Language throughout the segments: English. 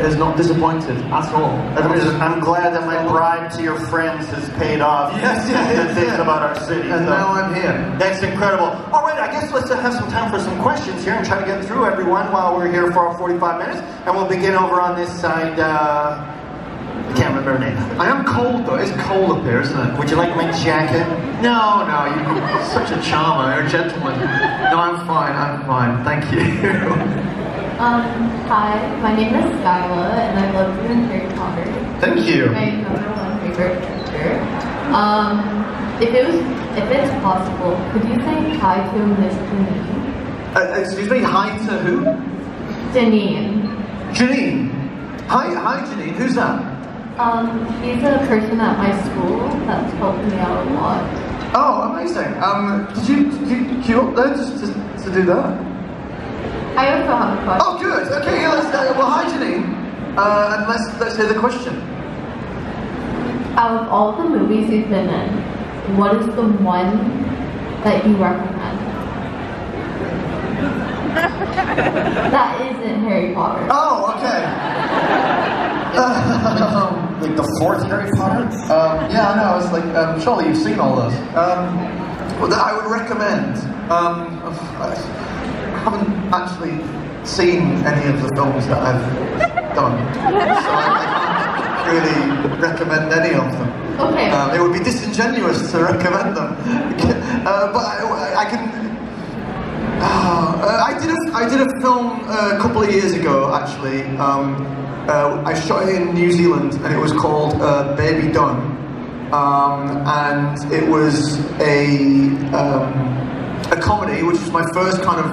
is not disappointed at all. I'm glad that my bribe to your friends has paid off. Yes, yes, things about our city. And now I'm here. That's incredible. All right, I guess let's have some time for some questions here and try to get through everyone while we're here for our 45 minutes. And we'll begin over on this side. I can't remember her name. I am cold, though. It's cold up here, isn't it? Would you like my jacket? No, no. You're such a charmer. You're a gentleman. No, I'm fine. I'm fine. Thank you. Hi, my name is Skyla, and I love you in Harry Potter. Thank you. My number one favorite character. If it's possible, could you say hi to Miss Janine? Excuse me, hi to who? Janine. Janine. Hi, Janine. Who's that? She's a person at my school that's helped me out a lot. Oh, amazing. Did you queue up there just to do that? I also have a question. Oh, good. Okay, yeah, well, hi, Janine. And let's hear the question. Out of all the movies you've been in, what is the one that you recommend? That isn't Harry Potter. Oh, okay. Like the fourth Harry Potter? Yeah, I know. It's like, surely you've seen all those. That I would recommend. I haven't actually seen any of the films that I've done, so I can't really recommend any of them. Okay. It would be disingenuous to recommend them, but I can. I did a film a couple of years ago, actually. I shot it in New Zealand, and it was called Baby Done, and it was a comedy, which was my first kind of,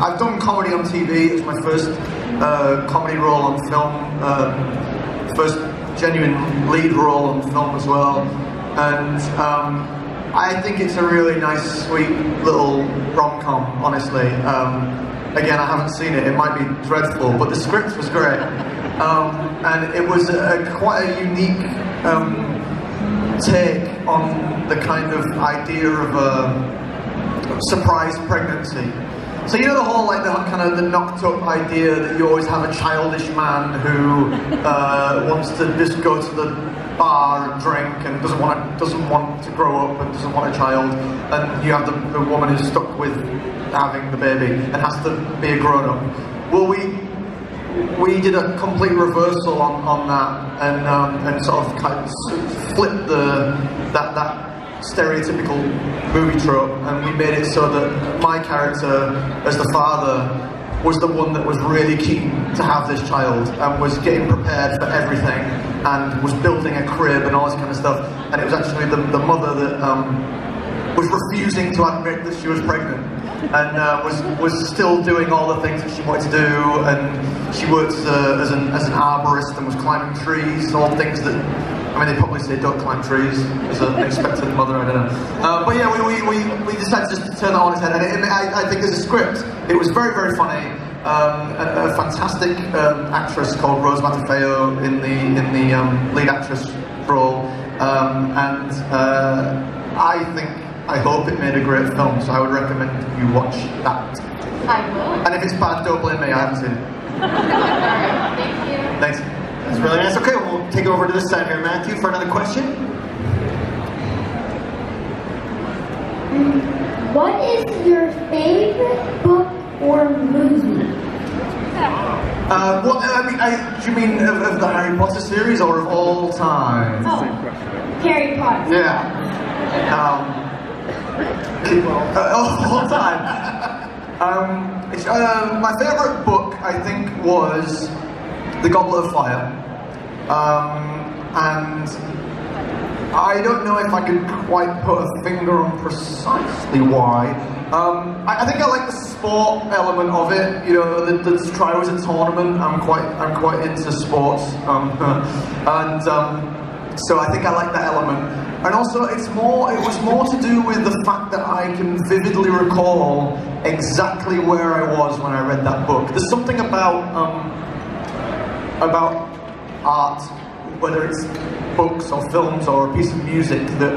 I've done comedy on TV, it was my first comedy role on film, first genuine lead role on film as well, and I think it's a really nice, sweet little rom-com, honestly. Again, I haven't seen it, it might be dreadful, but the script was great, and it was quite a unique take on the kind of idea of a surprise pregnancy. So you know the whole like the kind of the knocked up idea that you always have a childish man who wants to just go to the bar and drink and doesn't want to grow up and doesn't want a child, and you have the woman who's stuck with having the baby and has to be a grown up. Well, we did a complete reversal on that and sort of kind of flipped that stereotypical movie trope, and we made it so that my character as the father was the one that was really keen to have this child and was getting prepared for everything and was building a crib and all this kind of stuff, and it was actually the mother that was refusing to admit that she was pregnant and was still doing all the things that she wanted to do, and she worked as an arborist and was climbing trees, all things that, I mean, they probably say don't climb trees as an expectant mother, I don't know. But yeah, we decided just to turn that on its head, and I think as a script, it was very, very funny. A fantastic actress called Rose Matafeo in the lead actress role, and I think, I hope it made a great film, so I would recommend you watch that. I will. And if it's bad, don't blame me, I haven't seen it. Alright, thank you. Thanks. That's really nice. Okay, we'll take it over to this side here, Matthew, for another question. What is your favorite book or movie? Do you mean of the Harry Potter series or of all time? Oh, Harry Potter. Yeah. All time. My favorite book, I think, was The Goblet of Fire, and I don't know if I could quite put a finger on precisely why. I think I like the sport element of it. You know, the trials and tournament. I'm quite into sports, and so I think I like that element. And also, it was more to do with the fact that I can vividly recall exactly where I was when I read that book. There's something about art, whether it's books or films or a piece of music, that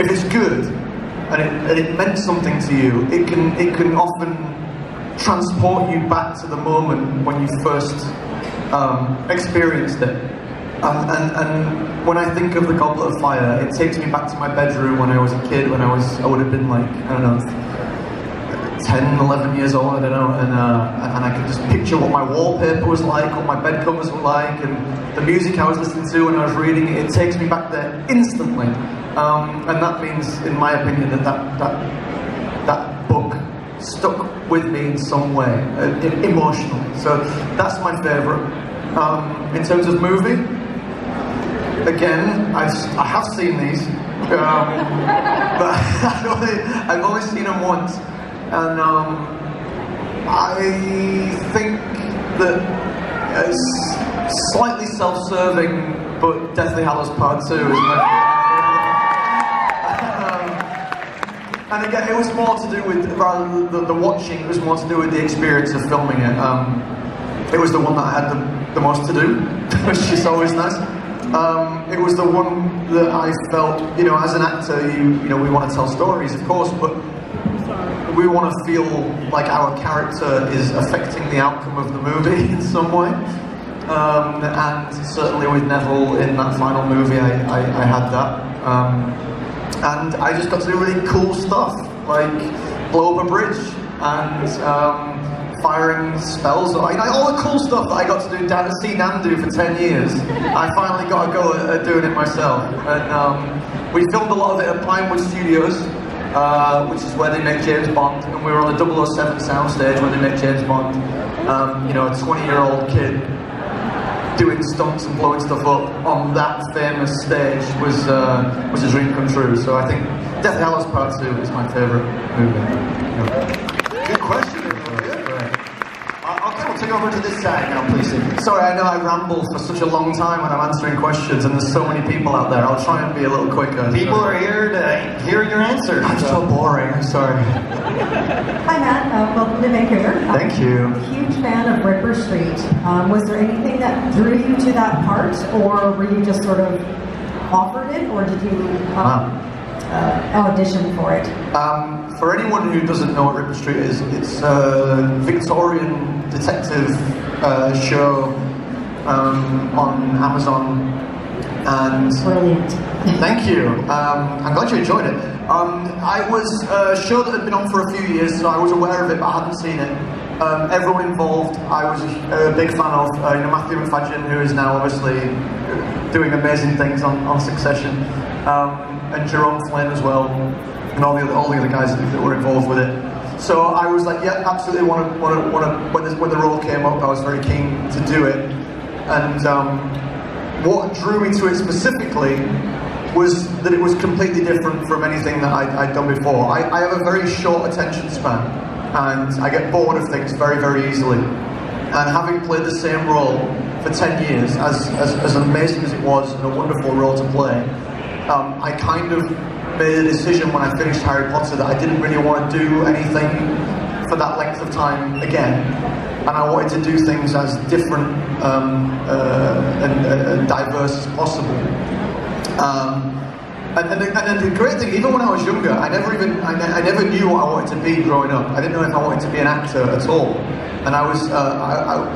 if it's good and it meant something to you, it can often transport you back to the moment when you first experienced it. And when I think of the Goblet of Fire, it takes me back to my bedroom when I was a kid, when I would have been like, I don't know, 10, 11 years old, I don't know, and I could just picture what my wallpaper was like, what my bed covers were like, and the music I was listening to when I was reading it. It takes me back there instantly. And that means, in my opinion, that book stuck with me in some way, emotionally. So that's my favourite. In terms of movie, again, I have seen these, but I've only seen them once, and I think that it's slightly self-serving, but Deathly Hallows Part 2 is my... And again, it was more to do with, rather than the watching, it was more to do with the experience of filming it. It was the one that I had the most to do, which is always nice. It was the one that I felt, you know, as an actor, you know, we want to tell stories, of course, but we want to feel like our character is affecting the outcome of the movie in some way. And certainly with Neville in that final movie, I had that. And I just got to do really cool stuff, like blow up a bridge and firing spells, all the cool stuff that I got to do down at Seanan do for 10 years. I finally got to go at doing it myself. And we filmed a lot of it at Pinewood Studios, which is where they make James Bond, and we were on the 007 soundstage when they make James Bond. You know, a 20-year-old kid doing stunts and blowing stuff up on that famous stage was a dream come true. So I think Deathly Hallows Part 2 is my favourite movie. Yeah. Good question. Okay, we'll take over to this side now, please. Sorry, I know I ramble for such a long time when I'm answering questions, and there's so many people out there. I'll try and be a little quicker. People are here to hear your answers. I'm so boring. I'm sorry. Hi, Matt. Welcome to Vancouver. Thank you. I'm a huge fan of Ripper Street. Was there anything that drew you to that part, or were you just sort of offered it, or did you audition for it? For anyone who doesn't know what Ripper Street is, it's a Victorian detective show on Amazon. And brilliant. Thank you. I'm glad you enjoyed it. I was sure that it had been on for a few years, so I was aware of it, but I hadn't seen it. Everyone involved, I was a big fan of Matthew McFadden, who is now obviously doing amazing things on Succession, and Jerome Flynn as well, and all the other guys that were involved with it. So I was like, yeah, absolutely want to. When the role came up, I was very keen to do it. And what drew me to it specifically was that it was completely different from anything that I'd done before. I have a very short attention span, and I get bored of things very, very easily. And having played the same role for 10 years, as amazing as it was and a wonderful role to play, I kind of made a decision when I finished Harry Potter that I didn't really want to do anything for that length of time again. And I wanted to do things as different and diverse as possible. And the great thing, even when I was younger, I never knew what I wanted to be growing up. I didn't know if I wanted to be an actor at all. And I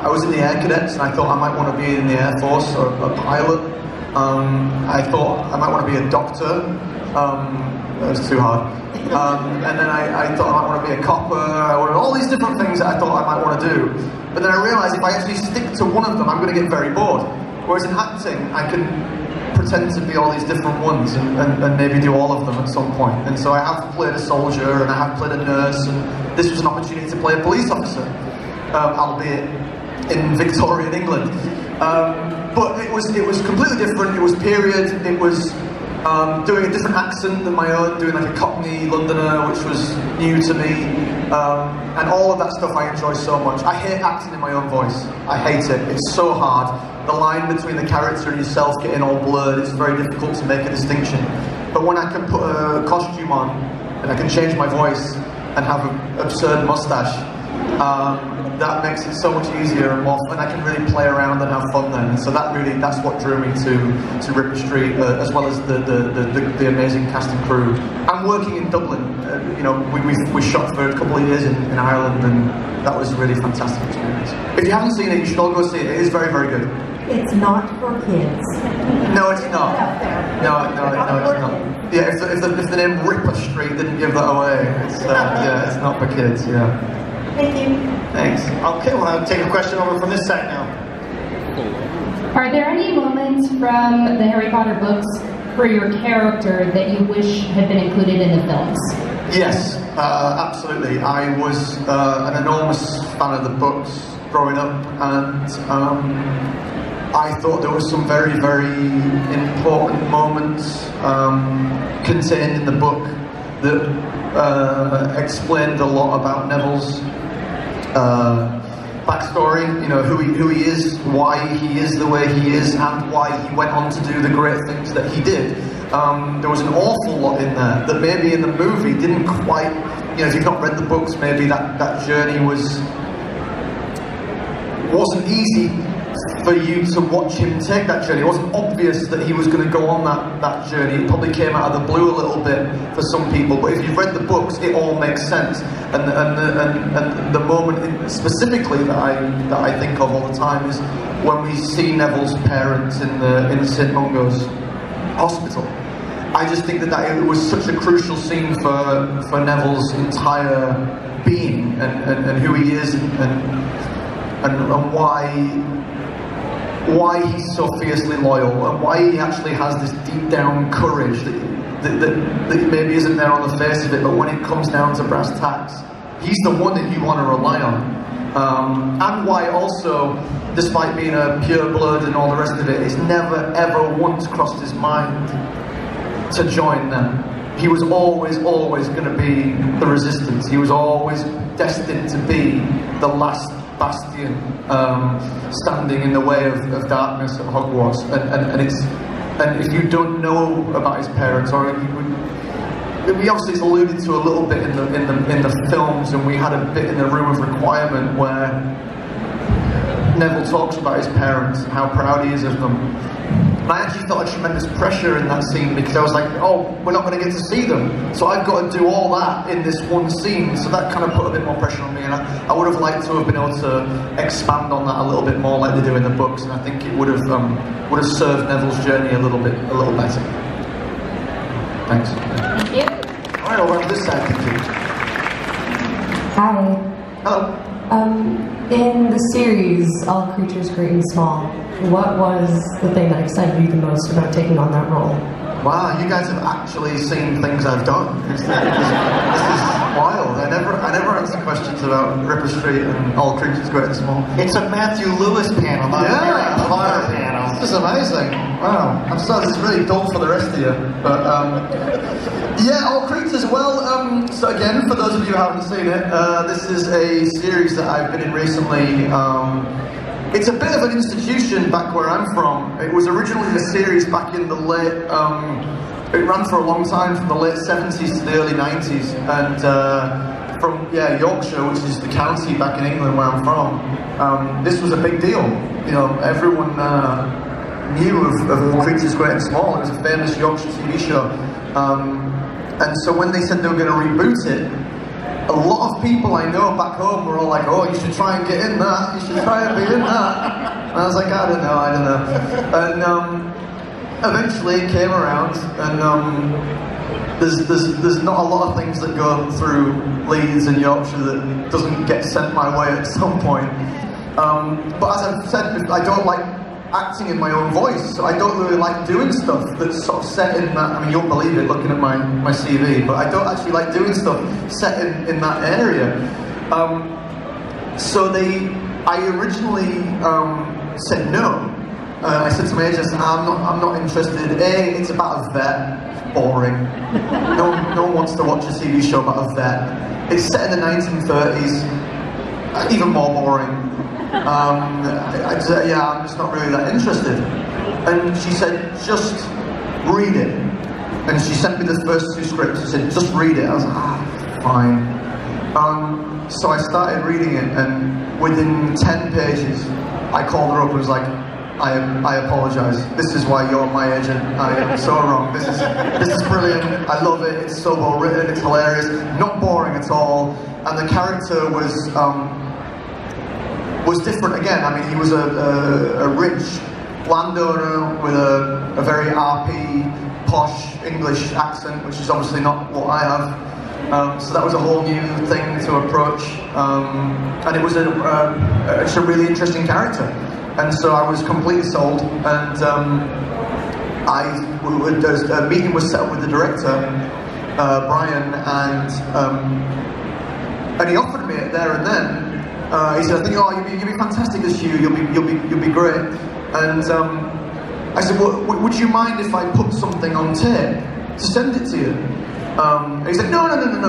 was in the Air Cadets, and I thought I might want to be in the Air Force or a pilot. I thought I might want to be a doctor. That was too hard. And then I thought I might want to be a copper. I wanted all these different things that I thought I might want to do. But then I realised if I actually stick to one of them, I'm going to get very bored. Whereas in acting, I can pretend to be all these different ones and maybe do all of them at some point. And so I have played a soldier, and I have played a nurse, and this was an opportunity to play a police officer, albeit in Victorian England. But it was completely different. It was period. It was doing a different accent than my own, doing like a Cockney Londoner, which was new to me, and all of that stuff I enjoy so much. I hate acting in my own voice. I hate it. It's so hard. The line between the character and yourself getting all blurred. It's very difficult to make a distinction. But when I can put a costume on and I can change my voice and have an absurd mustache, That makes it so much easier and more fun. I can really play around and have fun then. So that really, that's what drew me to Ripper Street, as well as the amazing cast and crew. I'm working in Dublin. You know, we shot for a couple of years in Ireland, and that was a really fantastic experience. If you haven't seen it, you should all go see it. It is very, very good. It's not for kids. No, it's not. No, it's not. Yeah, if the name Ripper Street didn't give that away, it's, yeah, it's not for kids, yeah. Thank you. Thanks. Okay, well, I'll take a question over from this side now. Are there any moments from the Harry Potter books for your character that you wish had been included in the films? Yes, absolutely. I was an enormous fan of the books growing up, and I thought there were some very, very important moments contained in the book that explained a lot about Neville's backstory, you know, who he is, why he is the way he is, and why he went on to do the great things that he did. There was an awful lot in there that maybe in the movie didn't quite, you know, if you've not read the books, maybe that journey wasn't easy for you to watch him take that journey. It wasn't obvious that he was going to go on that journey. It probably came out of the blue a little bit for some people, but if you've read the books, it all makes sense. And the moment specifically that I think of all the time is when we see Neville's parents in the St. Mungo's hospital. I just think that it was such a crucial scene for Neville's entire being and who he is and why he's so fiercely loyal, and why he actually has this deep down courage that maybe isn't there on the face of it, but when it comes down to brass tacks, he's the one that you want to rely on. And why also, despite being a pure blood and all the rest of it, it's never ever once crossed his mind to join them. He was always going to be the resistance. He was always destined to be the last bastion standing in the way of darkness at Hogwarts, and if you don't know about his parents, or we obviously it's alluded to a little bit in the films, and we had a bit in the Room of Requirement where Neville talks about his parents and how proud he is of them. And I actually felt a tremendous pressure in that scene because I was like, oh, we're not going to get to see them. So I've got to do all that in this one scene. So that kind of put a bit more pressure on me. And I would have liked to have been able to expand on that a little bit more like they do in the books. And I think it would have served Neville's journey a little better. Thanks. Thank you. All right, I'll work this side. Thank you. Hi. Hello. In the series, All Creatures Great and Small, what was the thing that excited you the most about taking on that role? Wow, you guys have actually seen things I've done. This is wild. I never answer questions about Ripper Street and All Creatures Great and Small. It's a Matthew Lewis panel, not a Harry Potter panel. This is amazing. Wow. I'm sorry, this is really dull for the rest of you. But, yeah, All Creatures, well, so again, for those of you who haven't seen it, this is a series that I've been in recently. It's a bit of an institution back where I'm from. It was originally a series back in the late, it ran for a long time, from the late 70s to the early 90s, and from, yeah, Yorkshire, which is the county back in England where I'm from, this was a big deal. You know, everyone knew of All Creatures Great and Small. It was a famous Yorkshire TV show. And so when they said they were going to reboot it, a lot of people I know back home were all like, oh, you should try and get in that, you should try and be in that. And I was like, I don't know. And eventually it came around, and there's not a lot of things that go through Leeds and Yorkshire that doesn't get sent my way at some point. But as I've said, I don't like acting in my own voice, so I don't really like doing stuff that's sort of set in that, I mean, you'll believe it looking at my CV, but I don't actually like doing stuff set in that area. So I originally said no. I said to my agent, I'm not interested. A, it's about a vet. It's boring. No one wants to watch a TV show about a vet. It's set in the 1930s. Even more boring. I'd say, yeah, I'm just not really that interested. And she said, just read it. And she sent me the first two scripts. She said, just read it. I was like, ah, fine. So I started reading it, and within 10 pages, I called her up and was like, I apologise, this is why you're my agent, I am so wrong, this is brilliant, I love it, it's so well written, it's hilarious, not boring at all, and the character was different again. I mean, he was a rich landowner with a very RP, posh English accent, which is obviously not what I have, so that was a whole new thing to approach, and it was it's a really interesting character. And so I was completely sold, and a meeting was set up with the director, Brian, and he offered me it there and then. He said, "I think, oh, you'll be fantastic as Hugh. You'll be great." And I said, "Well, would you mind if I put something on tape to send it to you?" And he said, "No.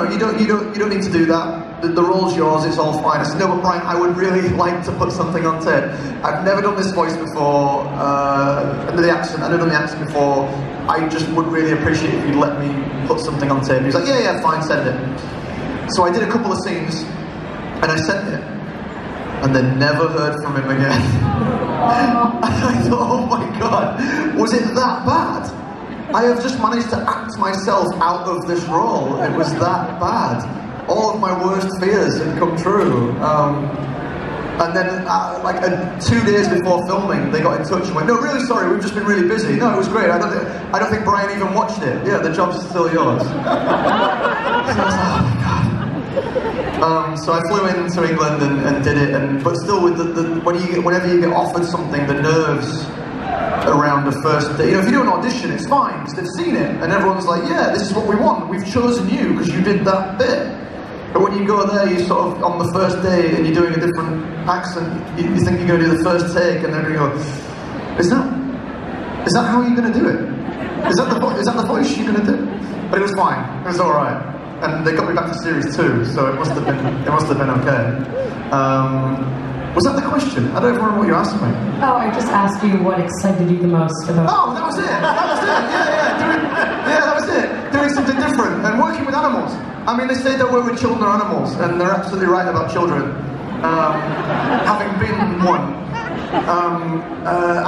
You don't need to do that. The role's yours, it's all fine." I said, "No, but Brian, I would really like to put something on tape. I've never done this voice before, I've never done the accent before. I just would really appreciate if you'd let me put something on tape." He was like, yeah, fine, send it. So I did a couple of scenes, and I sent it, and then never heard from him again. And I thought, oh my God, was it that bad? I have just managed to act myself out of this role. It was that bad. All of my worst fears had come true. And then, 2 days before filming, they got in touch and went, "No, really sorry, we've just been really busy. No, it was great. I don't think Brian even watched it. Yeah, the job's still yours." So I was like, oh my God. So I flew into England and did it, but still, with whenever you get offered something, the nerves around the first day. You know, if you do an audition, it's fine, because they've seen it, and everyone's like, yeah, this is what we want. We've chosen you, because you did that bit. But when you go there, you're sort of on the first day and you're doing a different accent, you think you're going to do the first take, and they're going to go, is that how you're going to do it? Is that the voice you're going to do? But it was fine. It was all right. And they got me back to series 2, so it must have been okay. Was that the question? I don't remember what you asked me. Oh, I just asked you what excited you the most about. Oh, that was it. Doing something different and working with animals. I mean, they say that we're with children or animals, and they're absolutely right about children, having been one.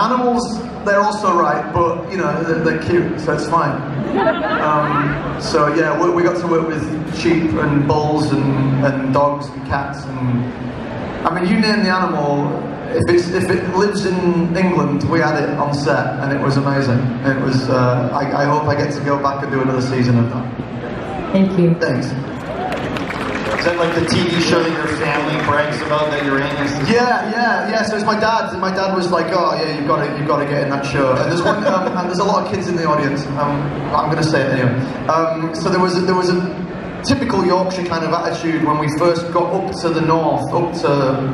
Animals, they're also right, but, you know, they're cute, so it's fine. So, yeah, we got to work with sheep and bulls and dogs and cats, and I mean, you name the animal, if it lives in England, we had it on set, and it was amazing. It was, I hope I get to go back and do another season of that. Thank you. Thanks. Is that like the TV show that your family brags about that you're in? Yeah. So it's my dad. My dad was like, "Oh yeah, you've got to get in that show." And there's one, and there's a lot of kids in the audience. I'm going to say it anyway. So there was a typical Yorkshire kind of attitude when we first got up to the north, up to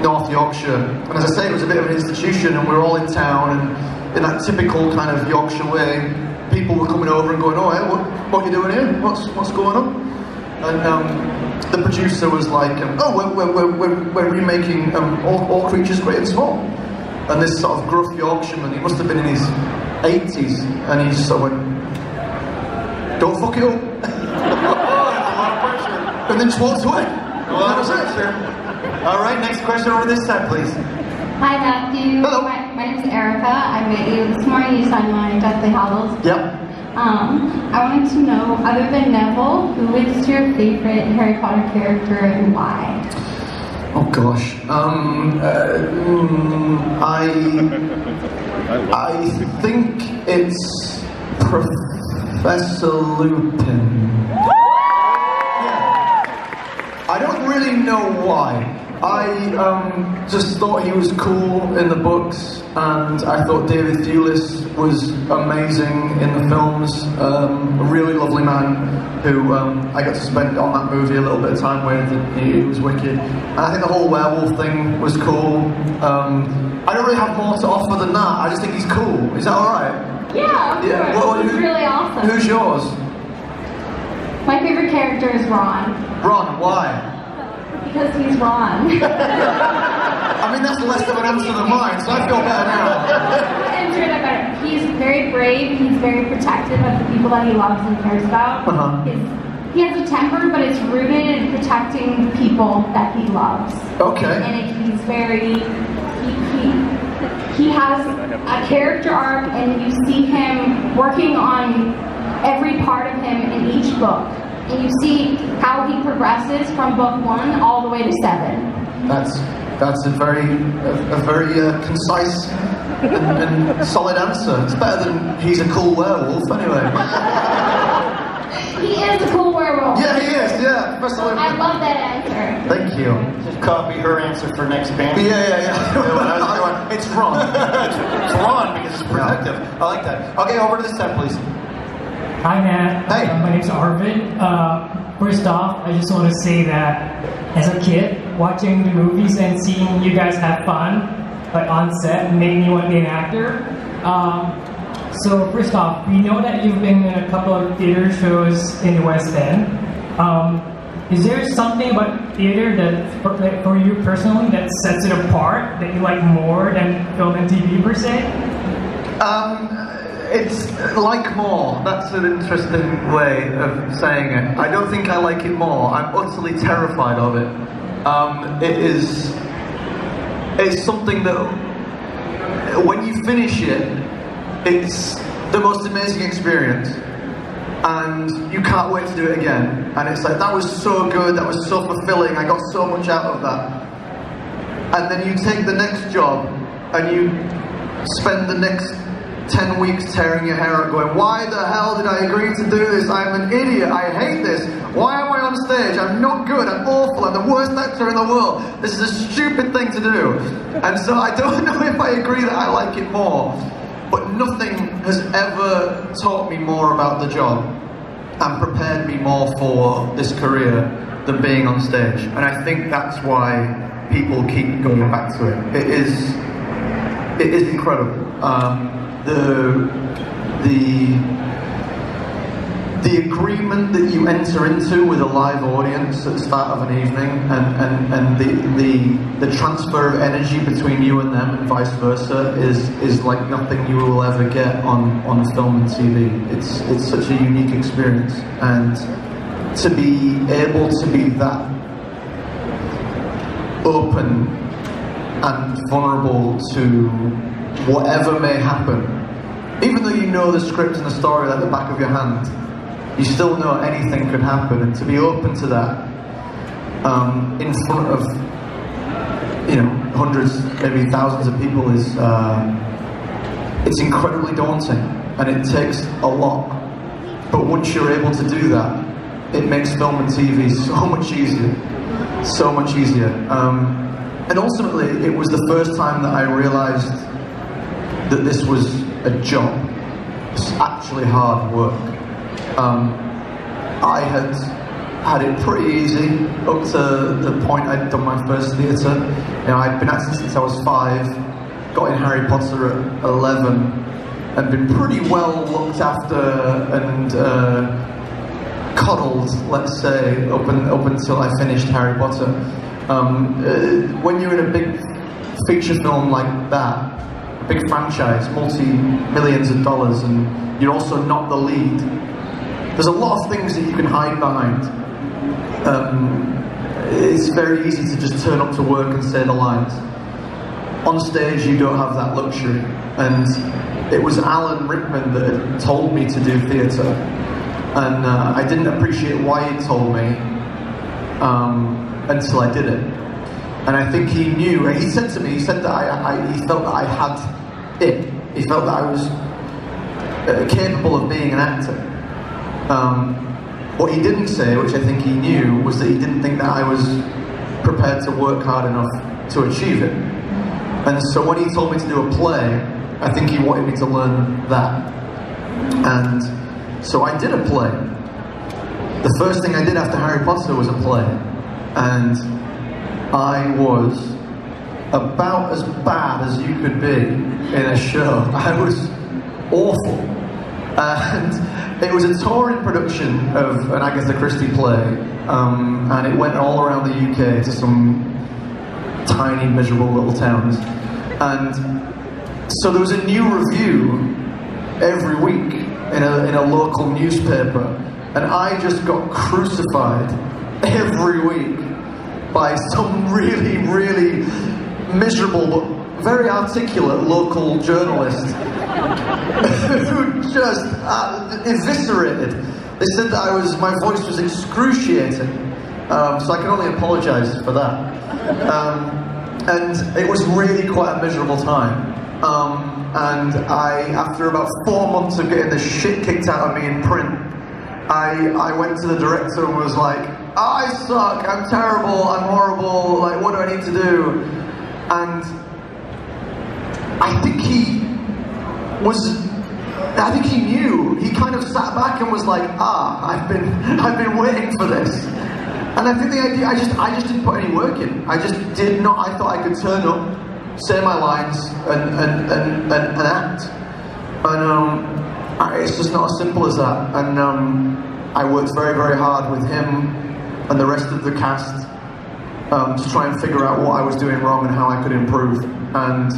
North Yorkshire. And as I say, it was a bit of an institution, and we were all in town, and in that typical kind of Yorkshire way. People were coming over and going, "Oh, hey, what are you doing here? What's going on?" And the producer was like, "Oh, we're remaking All Creatures Great and Small." And this sort of gruff Yorkshireman, he must have been in his 80s, and he just sort of went, "Don't fuck it up." And then just walked away. Well, that was it. Sure. All right, next question over this side, please. Hi, Matthew. Hello. My name's Erica. I met you this morning. You signed my Deathly Hallows. Yep. I wanted to know, other than Neville, who is your favorite Harry Potter character and why? Oh gosh. I think it's Professor Lupin. Yeah. I don't really know why. I just thought he was cool in the books, and I thought David Thewlis was amazing in the films. A really lovely man who I got to spend on that movie a little bit of time with, and he was wicked. And I think the whole werewolf thing was cool. I don't really have more to offer than that. I just think he's cool. Is that alright? Yeah, well, he's really awesome. Who's yours? My favourite character is Ron. Ron, why? Because he's Ron. I mean, that's less of an answer than mine, so I feel better now. He's very brave, he's very protective of the people that he loves and cares about. Uh-huh. His He has a temper, but it's rooted in protecting the people that he loves. Okay. And he's very... He has a character arc, and you see him working on every part of him in each book. And you see how he progresses from book 1 all the way to 7. That's a very concise and solid answer. It's better than he's a cool werewolf, anyway. He is a cool werewolf. Yeah, he is, yeah. I love that answer. Thank you. Just copy her answer for next band. Yeah. It's wrong. It's wrong because it's protective. I like that. Okay, over to this side, please. Hi, Matt. Hey. My name's Arvind. First off, I just want to say that as a kid, watching the movies and seeing you guys have fun, but on set, made me want to be an actor. So first off, we know that you've been in a couple of theater shows in the West End. Is there something about theater that, for you personally, that sets it apart, that you like more than film and TV per se? It's like more. That's an interesting way of saying it. I don't think I like it more. I'm utterly terrified of it. It's something that, when you finish it, it's the most amazing experience. And you can't wait to do it again. And it's like, that was so good, that was so fulfilling, I got so much out of that. And then you take the next job, and you spend the next 10 weeks tearing your hair out going, why the hell did I agree to do this? I'm an idiot, I hate this. Why am I on stage? I'm not good, I'm awful, I'm the worst actor in the world. This is a stupid thing to do. And so I don't know if I agree that I like it more, but nothing has ever taught me more about the job and prepared me more for this career than being on stage. And I think that's why people keep going back to it. It is incredible. The agreement that you enter into with a live audience at the start of an evening and the transfer of energy between you and them and vice versa is like nothing you will ever get on film and TV. It's such a unique experience, and to be able to be that open and vulnerable to whatever may happen, even though you know the script and the story like the back of your hand, you still know anything could happen, and to be open to that in front of, you know, hundreds, maybe thousands of people is it's incredibly daunting, and it takes a lot. But once you're able to do that, it makes film and TV so much easier. And ultimately, it was the first time that I realized that this was a job. It's actually hard work. I had it pretty easy up to the point I'd done my first theatre. You know, I'd been acting since I was 5, got in Harry Potter at 11, and been pretty well looked after and coddled, let's say, up until I finished Harry Potter. When you're in a big feature film like that, a big franchise, multi-millions of dollars, and you're also not the lead, there's a lot of things that you can hide behind. It's very easy to just turn up to work and say the lines. On stage, you don't have that luxury, and it was Alan Rickman that had told me to do theatre, and I didn't appreciate why he told me, until I did it. And I think he knew, and he said to me, he said that he felt that I had it. He felt that I was capable of being an actor. What he didn't say, which I think he knew, was that he didn't think that I was prepared to work hard enough to achieve it. And so when he told me to do a play, I think he wanted me to learn that. And so I did a play. The first thing I did after Harry Potter was a play. And I was about as bad as you could be in a show. I was awful. And it was a touring production of an Agatha Christie play, and it went all around the UK to some tiny, miserable little towns. And so there was a new review every week in a local newspaper and I just got crucified every week by some really, really miserable but very articulate local journalist who just eviscerated. They said that my voice was excruciating, so I can only apologise for that. And it was really quite a miserable time. And after about 4 months of getting the shit kicked out of me in print, I went to the director and was like, I suck, I'm terrible, I'm horrible, like, what do I need to do? And I think he knew. He kind of sat back and was like, I've been waiting for this. And I think the idea, I just didn't put any work in. I thought I could turn up, say my lines, and act. And it's just not as simple as that. And I worked very, very hard with him and the rest of the cast to try and figure out what I was doing wrong and how I could improve. And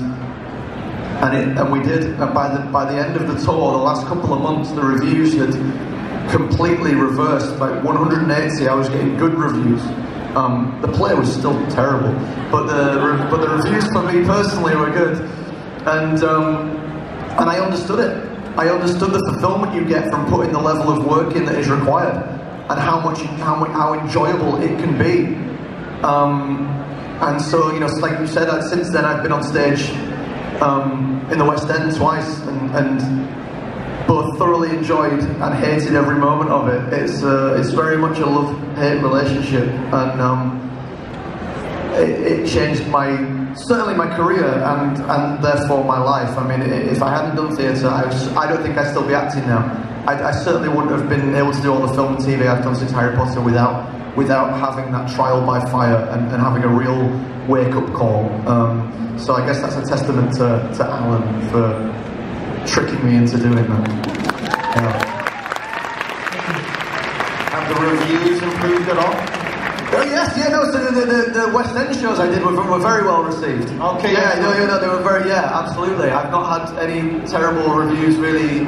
we did. And by the end of the tour, the last couple of months, the reviews had completely reversed. By 180, I was getting good reviews. The play was still terrible, but the reviews for me personally were good, and I understood it. I understood the fulfillment you get from putting the level of work in that is required, and how enjoyable it can be. And so, you know, like you said, since then I've been on stage in the West End twice, and both thoroughly enjoyed and hated every moment of it. It's very much a love-hate relationship, and it changed certainly my career and therefore my life. I mean, if I hadn't done theatre, I don't think I'd still be acting now. I certainly wouldn't have been able to do all the film and TV I've done since Harry Potter without having that trial by fire and having a real wake-up call. So I guess that's a testament to Alan for tricking me into doing that. Have the reviews improved at all? Oh yes, yeah, no. So the West End shows I did were very well received. Okay. Yeah, no, they were very. Yeah, absolutely. I've not had any terrible reviews really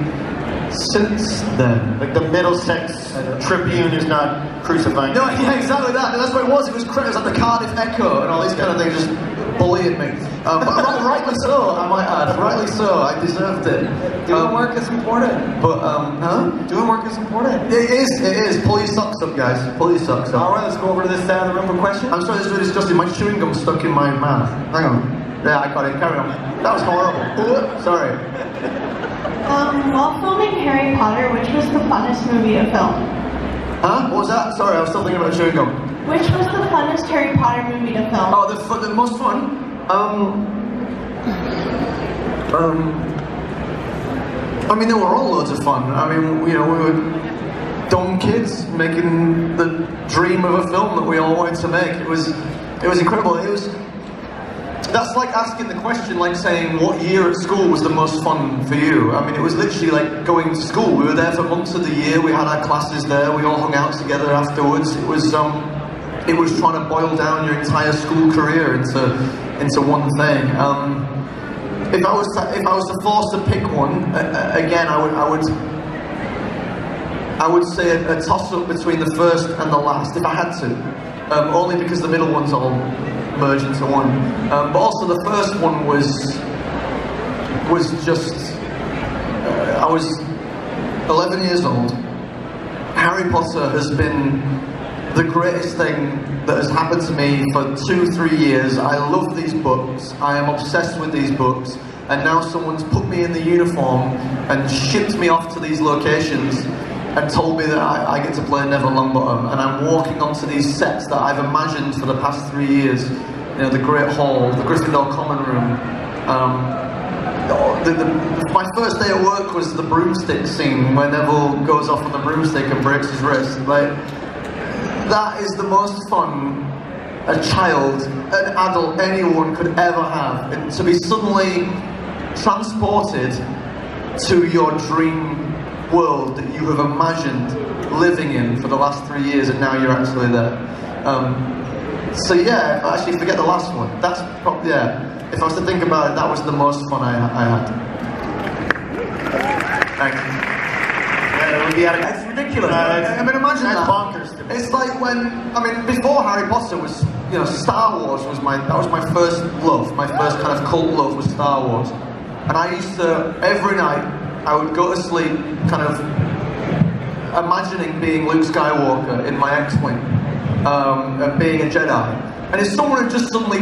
since then. Like the Middlesex Tribune is not crucifying. No, yeah, exactly that. And that's what it was. It was like the Cardiff Echo and all these kind of things just bullying me. But rightly so, I might add. Rightly so, I deserved it. Doing work is important. But, doing work is important. It is. Pull your socks up, guys. Pull your socks up. Alright, let's go over to this side of the room for questions. I'm sorry, this is really disgusting. My chewing gum stuck in my mouth. Hang on. Yeah, I got it. Carry on. That was horrible. Sorry. While filming Harry Potter, which was the funnest movie to film? Huh? What was that? Sorry, I was still thinking about chewing gum. Which was the funnest Harry Potter movie to film? Oh, the most fun? I mean, they were all loads of fun. I mean, you know, we were dumb kids making the dream of a film that we all wanted to make. It was incredible. That's like asking the question, like saying, what year at school was the most fun for you? I mean, it was literally like going to school. We were there for months of the year. We had our classes there. We all hung out together afterwards. It was trying to boil down your entire school career into one thing. If I was forced to pick one again, I would say a toss-up between the first and the last if I had to, only because the middle ones all merge into one. But also the first one was just I was 11 years old. Harry Potter has been the greatest thing that has happened to me for 2-3 years. I love these books. I am obsessed with these books. And now someone's put me in the uniform and shipped me off to these locations and told me that I get to play Neville Longbottom. And I'm walking onto these sets that I've imagined for the past 3 years. You know, the Great Hall, the Gryffindor Common Room. My first day at work was the broomstick scene where Neville goes off on the broomstick and breaks his wrist. That is the most fun a child, an adult, anyone could ever have. And to be suddenly transported to your dream world that you have imagined living in for the last 3 years, and now you're actually there. So yeah, actually forget the last one. That's probably, yeah. If I was to think about it, that was the most fun I had. Thank you. ridiculous. I mean, imagine that. Bonkers to me. It's like when, I mean, before Harry Potter was, you know, Star Wars was my first love. My first kind of cult love was Star Wars. And I used to, every night, I would go to sleep kind of imagining being Luke Skywalker in my X-Wing, and being a Jedi. And if someone had just suddenly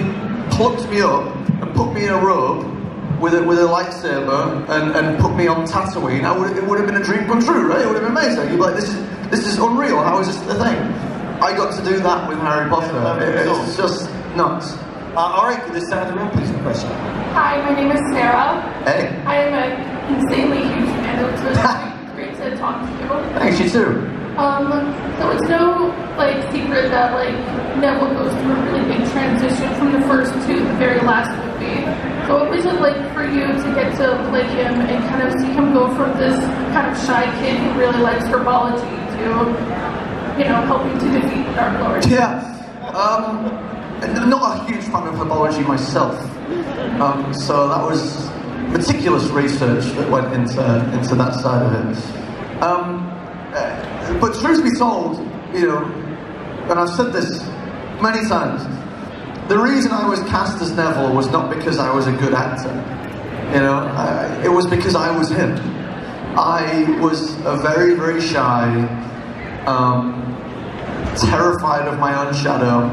plucked me up and put me in a robe with a lightsaber and put me on Tatooine, it would have been a dream come true, right? It would have been amazing. You'd be like, this is unreal. How is this the thing? I got to do that with Harry Potter. It's just nuts. All right, could this side of the room, please, the question. Hi, my name is Sarah. Hey. I am an insanely huge fan of Twitter. Great to talk to you. Thanks, you too. So it's no, like, secret that, like, Neville goes through a really big transition from the first to the very last movie. So what was it like for you to get to play him and kind of see him go from this kind of shy kid who really likes herbology to, you know, helping to defeat the Dark Lord? Yeah. I'm not a huge fan of herbology myself. So that was meticulous research that went into that side of it. But truth be told, you know, and I've said this many times, the reason I was cast as Neville was not because I was a good actor. You know, it was because I was him. I was a very, very shy, terrified of my own shadow,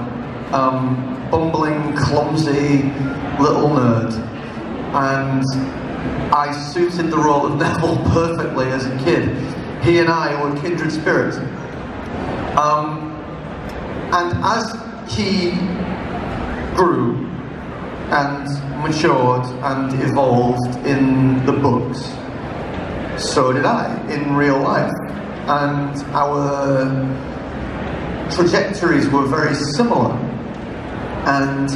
bumbling, clumsy little nerd. And I suited the role of Neville perfectly as a kid. He and I were kindred spirits. And as he grew and matured and evolved in the books, so did I in real life. And our trajectories were very similar. And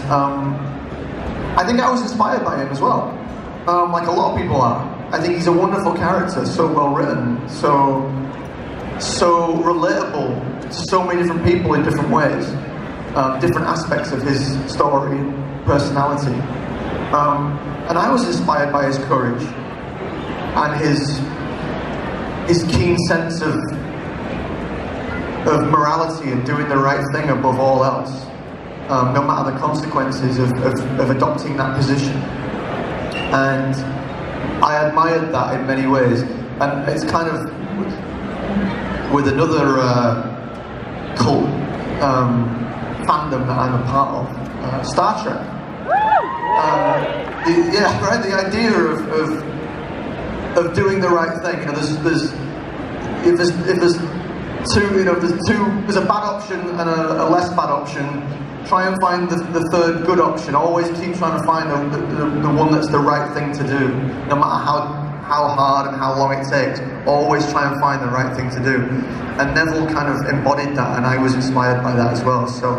I think I was inspired by him as well, like a lot of people are. I think he's a wonderful character, so well written, so relatable to so many different people in different ways, different aspects of his story and personality. And I was inspired by his courage and his keen sense of morality and doing the right thing above all else, no matter the consequences of adopting that position. And I admired that in many ways, and it's kind of with another cult fandom that I'm a part of, Star Trek. Yeah, right. The idea of doing the right thing. You know, if there's two, you know, there's a bad option and a less bad option. Try and find the third good option. Always keep trying to find the one that's the right thing to do. No matter how hard and how long it takes, always try and find the right thing to do. And Neville kind of embodied that, and I was inspired by that as well. So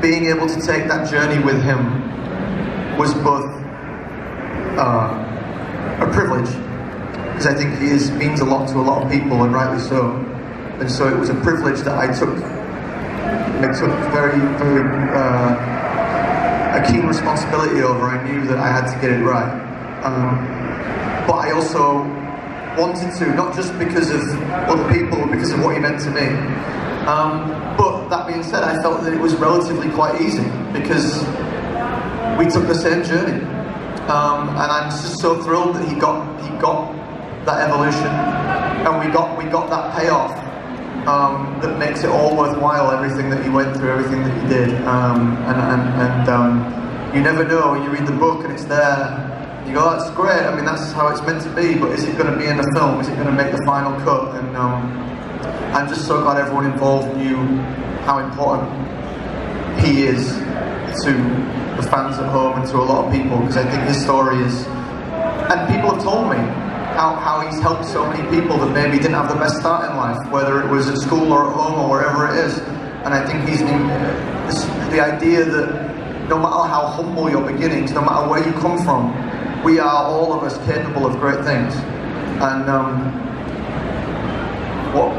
being able to take that journey with him was both a privilege, because I think he means a lot to a lot of people, and rightly so. And so it was a privilege that I took. It's sort of very, very a keen responsibility over. I knew that I had to get it right, but I also wanted to, not just because of other people, because of what he meant to me. But that being said, I felt that it was relatively quite easy because we took the same journey, and I'm just so thrilled that he got that evolution, and we got that payoff. That makes it all worthwhile, everything that he went through, everything that he did. You never know when you read the book and it's there, you go, that's great, I mean, that's how it's meant to be, but is it going to be in the film? Is it going to make the final cut? And I'm just so glad everyone involved knew how important he is to the fans at home and to a lot of people, because I think his story is, and people have told me, how he's helped so many people that maybe didn't have the best start in life, whether it was at school or at home or wherever it is. And I think the idea that no matter how humble your beginnings, no matter where you come from, we are all of us capable of great things. And what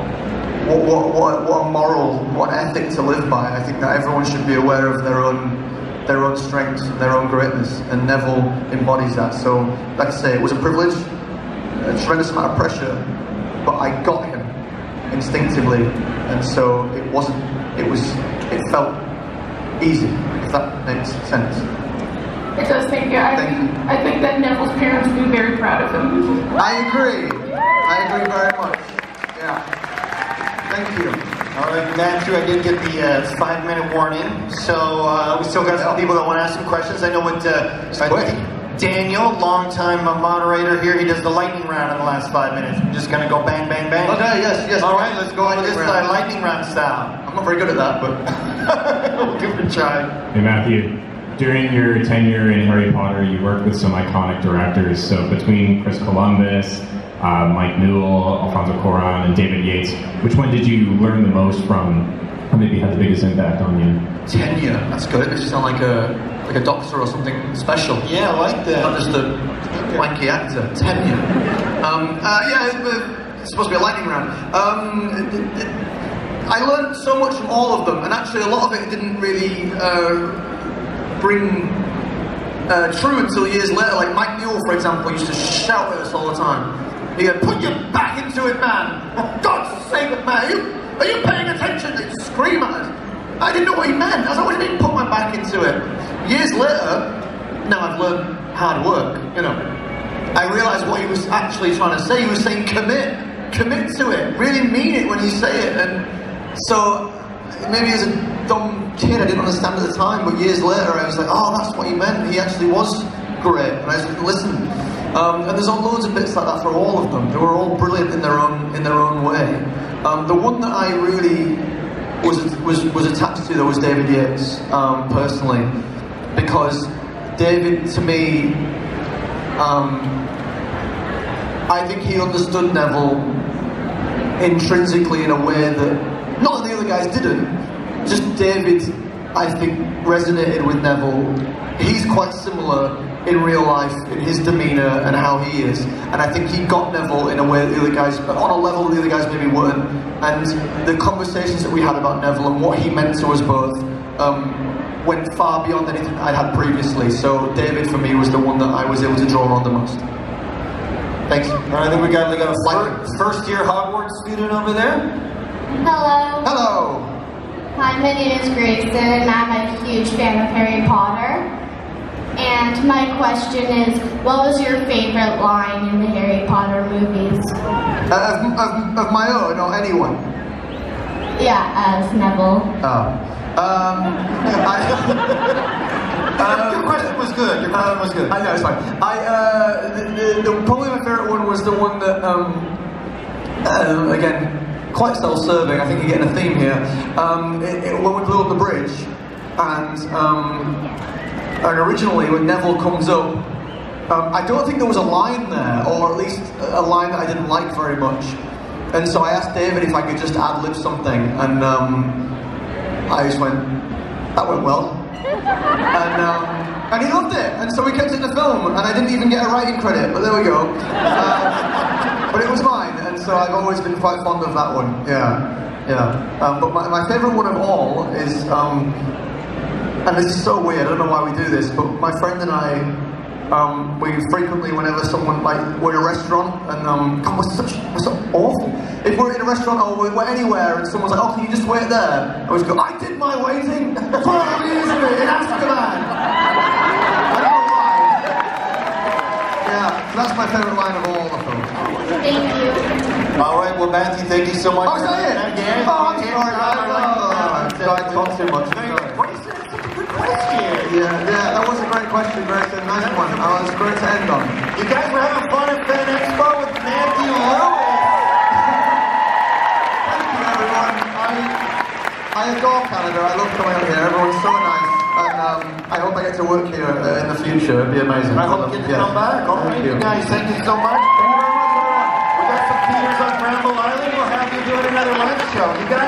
a moral, what an ethic to live by. I think that everyone should be aware of their own strengths and their own greatness, and Neville embodies that. So, like I say, it was a privilege. A tremendous amount of pressure, but I got him, instinctively, and so it wasn't, it felt easy, if that makes sense. It does, thank you. I think that Neville's parents would be very proud of him. I agree very much. Yeah. Thank you. All right, Matthew, I did get the 5-minute warning, so we still got some people that want to ask some questions. I know what Daniel, longtime moderator here, he does the lightning round in the last 5 minutes. I'm just going to go bang, bang, bang. Okay, yes. All right, let's go on this side, lightning round style. I'm not very good at that, but we'll give it a try. Hey, Matthew, during your tenure in Harry Potter, you worked with some iconic directors. So between Chris Columbus, Mike Newell, Alfonso Cuaron, and David Yates, which one did you learn the most from, or maybe had the biggest impact on you? Tenure, that's good. It doesn't sound like a doctor or something special. Yeah, I like that. Not just a wanky actor. Tenure. It's supposed to be a lightning round. I learned so much from all of them, and actually a lot of it didn't really bring true until years later. Like Mike Newell, for example, used to shout at us all the time. He'd go, "Put your back into it, man! For God's sake, man! Are you paying attention?" They'd scream at us. I didn't know what he meant. I was like, "What do you mean, put my back into it?" Years later, now I've learned hard work, you know. I realised what he was actually trying to say. He was saying commit to it, really mean it when you say it. And so maybe as a dumb kid I didn't understand at the time, but years later I was like, oh, that's what he meant, he actually was great, and I just didn't listen. And there's loads of bits like that for all of them. They were all brilliant in their own way. The one that I really was attached to though was David Yates, personally, because David, to me, I think he understood Neville intrinsically in a way that, not that the other guys didn't, just David, I think, resonated with Neville. He's quite similar in real life, in his demeanour and how he is. And I think he got Neville in a way that the other guys, on a level the other guys maybe weren't. And the conversations that we had about Neville and what he meant to us both went far beyond anything I'd had previously. So David, for me, was the one that I was able to draw on the most. Thanks. All right, I think we got a first-year Hogwarts student over there. Hello. Hello. Hi, my name is Grayson, and I'm a huge fan of Harry Potter. And my question is, what was your favorite line in the Harry Potter movies? Of my own, or anyone? Yeah, of Neville. Oh. Your question was good. Your question was good. I know, it's fine. Probably my favorite one was the one that, again, quite self-serving. I think you're getting a theme here. When we blew up the bridge, and originally when Neville comes up, I don't think there was a line there, or at least a line that I didn't like very much. And so I asked David if I could just ad-lib something, and I just went, "That went well." And he loved it, and so we kept it in the film, and I didn't even get a writing credit, but there we go. But it was mine, and so I've always been quite fond of that one. Yeah. But my favourite one of all is, and this is so weird, I don't know why we do this, but my friend and I, we frequently, whenever someone, we're in a restaurant, and God, we're so awful. If we're in a restaurant or we're anywhere and someone's like, "Oh, can you just wait there?" I always go, "I did my waiting 5 years ago in Azkaban." I don't know why. Yeah, so that's my favourite line of all of them. Thank you. All right, well, Matthew, thank you so much. Oh, is that it? Again? Oh, I'm sorry. I talked too much. Yeah, that was a great question, Greg. Nice one. That was great to end on. You guys were having fun at Fan Expo with Matthew Lewis. Thank you, everyone. I adore Canada. I love coming out here. Everyone's so nice. And I hope I get to work here in the future. It'd be amazing. I hope you get to come back. Thank you guys. Thank you so much. Thank you very much. We got some theaters on Bramble Island. We'll have you doing another live show. You guys.